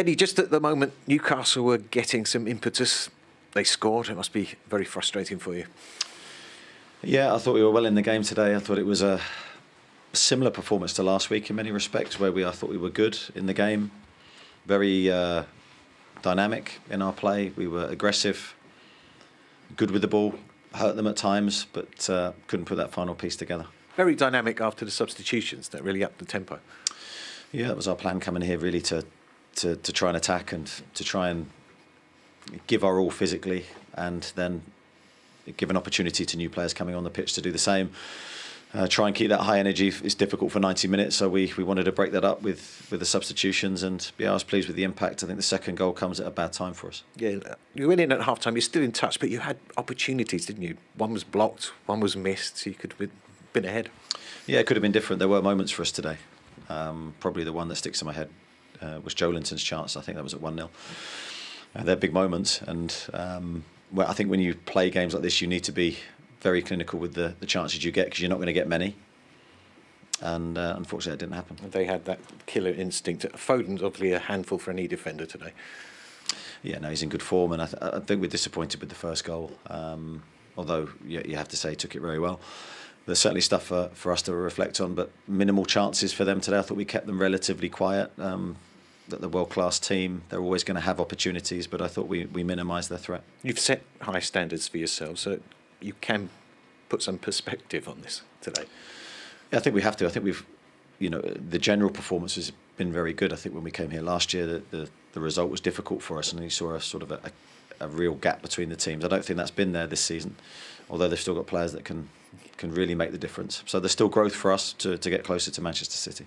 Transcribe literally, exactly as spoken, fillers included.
Eddie, just at the moment, Newcastle were getting some impetus. They scored. It must be very frustrating for you. Yeah, I thought we were well in the game today. I thought it was a similar performance to last week in many respects, where we I thought we were good in the game, very uh, dynamic in our play. We were aggressive, good with the ball, hurt them at times, but uh, couldn't put that final piece together. Very dynamic after the substitutions. That really upped the tempo. Yeah, that was our plan coming here, really, to to, to try and attack and to try and give our all physically, and then give an opportunity to new players coming on the pitch to do the same. Uh, try and keep that high energy. It's difficult for ninety minutes, so we, we wanted to break that up with, with the substitutions, and yeah, I was pleased with the impact. I think the second goal comes at a bad time for us. Yeah, you went in at half-time, you're still in touch, but you had opportunities, didn't you? One was blocked, one was missed, so you could have been ahead. Yeah, it could have been different. There were moments for us today. Um, probably the one that sticks in my head uh, was Joelinton's chance. I think that was at one nil. Uh, they're big moments, and um, well, I think when you play games like this, you need to be very clinical with the, the chances you get, because you're not going to get many. And uh, unfortunately, that didn't happen. They had that killer instinct. Foden's obviously a handful for any defender today. Yeah, no, he's in good form, and I, th I think we're disappointed with the first goal. Um, although, yeah, you have to say, he took it very well. There's certainly stuff for, for us to reflect on, but minimal chances for them today. I thought we kept them relatively quiet. Um, that the world-class team, they're always going to have opportunities, but I thought we, we minimised their threat. You've set high standards for yourself, so you can put some perspective on this today. Yeah, I think we have to. I think we've, you know, the general performance has been very good. I think when we came here last year, the, the, the result was difficult for us, and you saw a sort of a, a, a real gap between the teams. I don't think that's been there this season, although they've still got players that can, can really make the difference. So there's still growth for us to, to get closer to Manchester City.